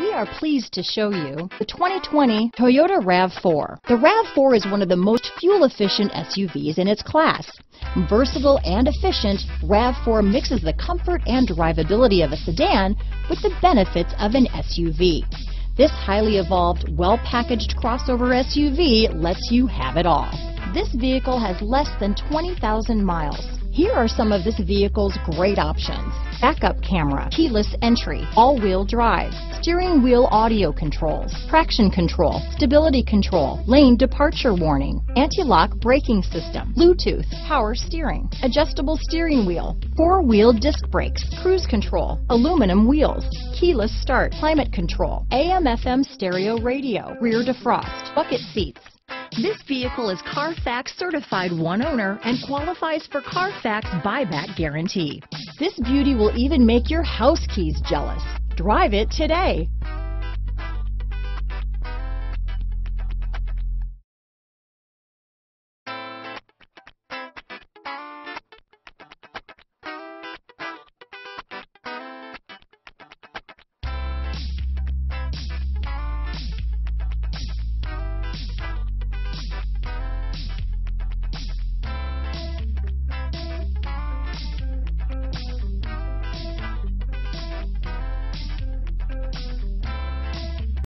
We are pleased to show you the 2020 Toyota RAV4. The RAV4 is one of the most fuel-efficient SUVs in its class. Versatile and efficient, RAV4 mixes the comfort and drivability of a sedan with the benefits of an SUV. This highly evolved, well-packaged crossover SUV lets you have it all. This vehicle has less than 20,000 miles. Here are some of this vehicle's great options: backup camera, keyless entry, all-wheel drive, steering wheel audio controls, traction control, stability control, lane departure warning, anti-lock braking system, Bluetooth, power steering, adjustable steering wheel, four-wheel disc brakes, cruise control, aluminum wheels, keyless start, climate control, AM/FM stereo radio, rear defrost, bucket seats. This vehicle is Carfax certified one owner and qualifies for Carfax buyback guarantee. This beauty will even make your house keys jealous. Drive it today.